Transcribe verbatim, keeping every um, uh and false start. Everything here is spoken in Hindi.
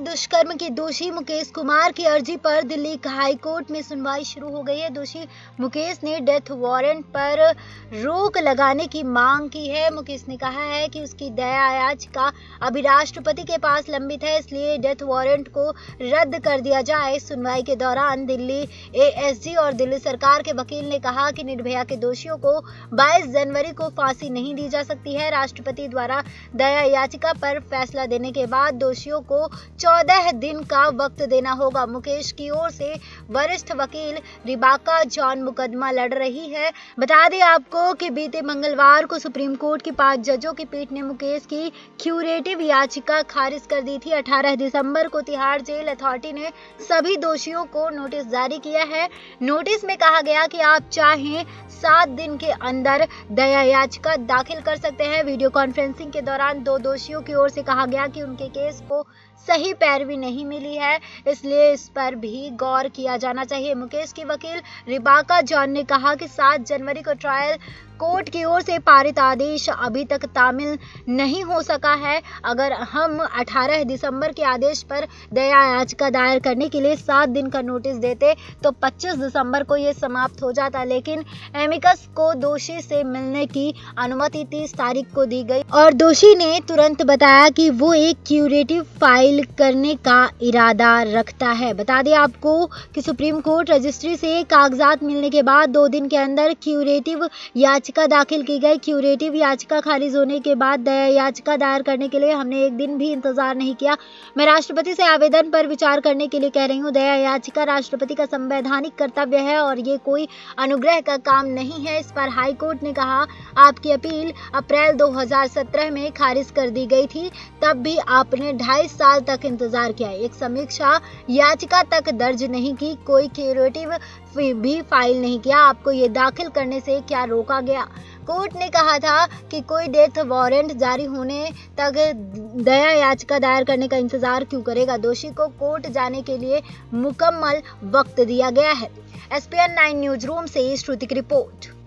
लैंगिक दुष्कर्म के दोषी मुकेश कुमार की अर्जी पर दिल्ली हाईकोर्ट में सुनवाई शुरू हो गई है। दोषी मुकेश ने डेथ वारंट पर रोक लगाने की मांग की है। मुकेश ने कहा है कि उसकी दया याचिका अभी राष्ट्रपति के पास लंबित है, इसलिए डेथ वारंट को रद्द कर दिया जाए। सुनवाई के दौरान दिल्ली एएसजी और दिल्ली सरकार के वकील ने कहा कि निर्भया के दोषियों को बाईस जनवरी को फांसी नहीं दी जा सकती है। राष्ट्रपति द्वारा दया याचिका पर फैसला देने के बाद दोषियों को चौदह दिन का वक्त देना होगा। मुकेश की ओर से वरिष्ठ वकील रिबेका जॉन मुकदमा लड़ रही है। बता दें आपको कि बीते मंगलवार को सुप्रीम कोर्ट की पांच जजों की पीठ ने मुकेश की क्यूरेटिव याचिका खारिज कर दी थी। अठारह दिसंबर को तिहाड़ जेल अथॉरिटी ने सभी दोषियों को नोटिस जारी किया है। नोटिस में कहा गया कि आप चाहें सात दिन के अंदर दया याचिका दाखिल कर सकते हैं। वीडियो कॉन्फ्रेंसिंग के दौरान दो दोषियों की ओर से कहा गया कि उनके केस को सही पैरवी नहीं मिली है, इसलिए इस पर भी गौर किया जाना चाहिए। मुकेश की वकील रिबेका जॉन ने कहा कि सात जनवरी को ट्रायल कोर्ट की ओर से पारित आदेश अभी तक तामील नहीं हो सका है। अगर हम अठारह दिसंबर के आदेश पर दया याचिका दायर करने के लिए सात दिन का नोटिस देते तो पच्चीस दिसंबर को ये समाप्त हो जाता, लेकिन एमिकस को दोषी से मिलने की अनुमति तीस तारीख को दी गई और दोषी ने तुरंत बताया कि वो एक क्यूरेटिव फाइल करने का इरादा रखता है। बता दें आपको कि सुप्रीम कोर्ट रजिस्ट्री से कागजात मिलने के बाद दो दिन के अंदर क्यूरेटिव याचिका याचिका दाखिल की गई। क्यूरेटिव याचिका खारिज होने के बाद दया याचिका दायर करने के लिए हमने एक दिन भी इंतजार नहीं किया। मैं राष्ट्रपति से आवेदन पर विचार करने के लिए कह रही हूं। दया याचिका राष्ट्रपति का संवैधानिक कर्तव्य है और ये कोई अनुग्रह का काम नहीं है। इस पर हाईकोर्ट ने कहा, आपकी अपील अप्रैल दो हजार सत्रह में खारिज कर दी गई थी, तब भी आपने ढाई साल तक इंतजार किया, एक समीक्षा याचिका तक दर्ज नहीं की, कोई क्यूरेटिव भी फाइल नहीं किया। आपको ये दाखिल करने से क्या रोका गया? कोर्ट ने कहा था कि कोई डेथ वारंट जारी होने तक दया याचिका दायर करने का इंतजार क्यों करेगा। दोषी को कोर्ट जाने के लिए मुकम्मल वक्त दिया गया है। एसपीएन नाइन न्यूज रूम से श्रुति की रिपोर्ट।